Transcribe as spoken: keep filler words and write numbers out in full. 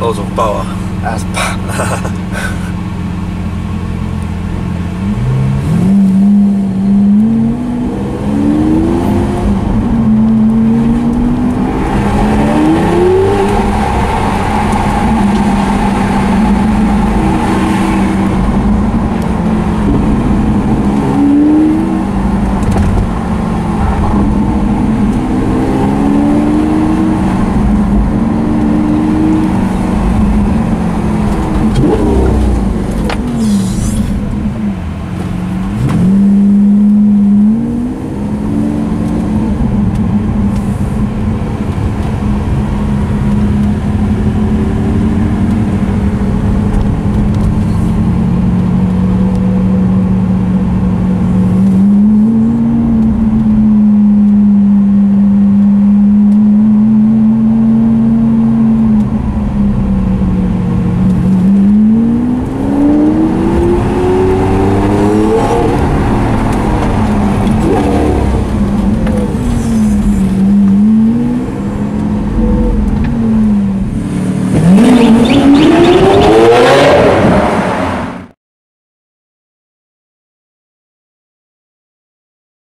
loads of power. As power.